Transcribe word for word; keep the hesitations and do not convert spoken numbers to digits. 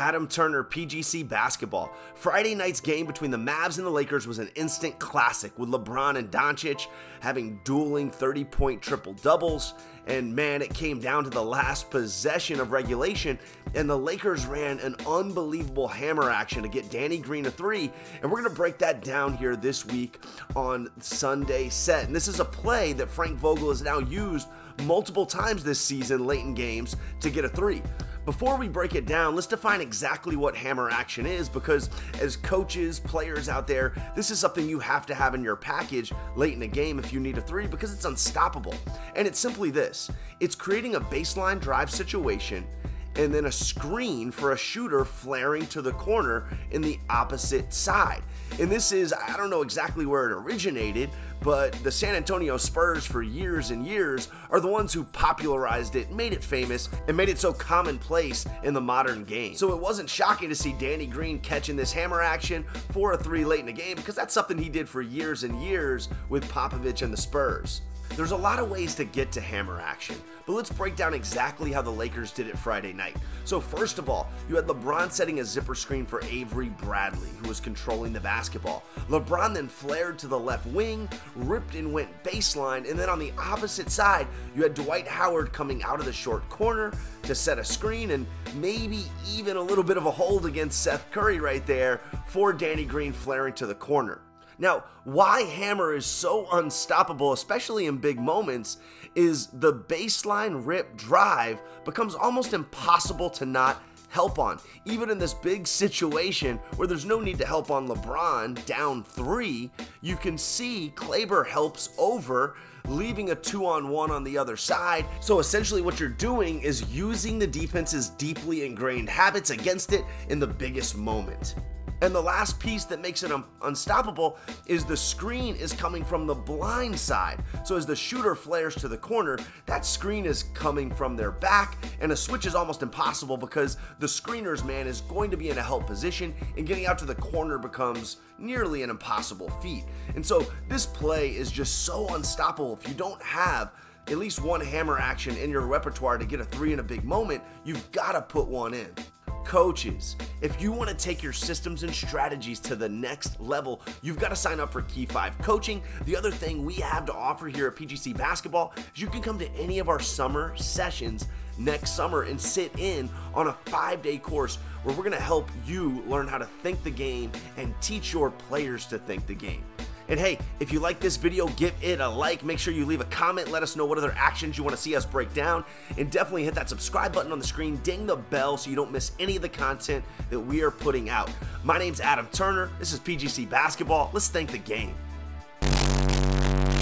Adam Turner, P G C Basketball. Friday night's game between the Mavs and the Lakers was an instant classic, with LeBron and Doncic having dueling thirty-point triple-doubles, and man, it came down to the last possession of regulation, and the Lakers ran an unbelievable hammer action to get Danny Green a three, and we're going to break that down here this week on Sunday Set. And this is a play that Frank Vogel has now used multiple times this season late in games to get a three. Before we break it down, let's define exactly what hammer action is, because as coaches, players out there, this is something you have to have in your package late in a game if you need a three, because it's unstoppable. And it's simply this: it's creating a baseline drive situation and then a screen for a shooter flaring to the corner in the opposite side. And this is, I don't know exactly where it originated, but the San Antonio Spurs for years and years are the ones who popularized it, made it famous, and made it so commonplace in the modern game. So it wasn't shocking to see Danny Green catching this hammer action for a three late in the game, because that's something he did for years and years with Popovich and the Spurs. There's a lot of ways to get to hammer action, but let's break down exactly how the Lakers did it Friday night. So first of all, you had LeBron setting a zipper screen for Avery Bradley, who was controlling the basketball. LeBron then flared to the left wing, ripped and went baseline, and then on the opposite side, you had Dwight Howard coming out of the short corner to set a screen and maybe even a little bit of a hold against Seth Curry right there for Danny Green flaring to the corner. Now, why hammer is so unstoppable, especially in big moments, is the baseline rip drive becomes almost impossible to not help on. Even in this big situation where there's no need to help on LeBron down three, you can see Kleber helps over, leaving a two-on-one on the other side. So essentially what you're doing is using the defense's deeply ingrained habits against it in the biggest moment. And the last piece that makes it un unstoppable is the screen is coming from the blind side. So as the shooter flares to the corner, that screen is coming from their back, and a switch is almost impossible because the screener's man is going to be in a help position, and getting out to the corner becomes nearly an impossible feat. And so this play is just so unstoppable. If you don't have at least one hammer action in your repertoire to get a three in a big moment, you've got to put one in. Coaches, if you want to take your systems and strategies to the next level, you've got to sign up for Key five Coaching. The other thing we have to offer here at P G C Basketball is you can come to any of our summer sessions next summer and sit in on a five-day course where we're going to help you learn how to think the game and teach your players to think the game. And hey, if you like this video, give it a like. Make sure you leave a comment. Let us know what other actions you want to see us break down. And definitely hit that subscribe button on the screen. Ding the bell so you don't miss any of the content that we are putting out. My name's Adam Turner. This is P G C Basketball. Let's thank the game.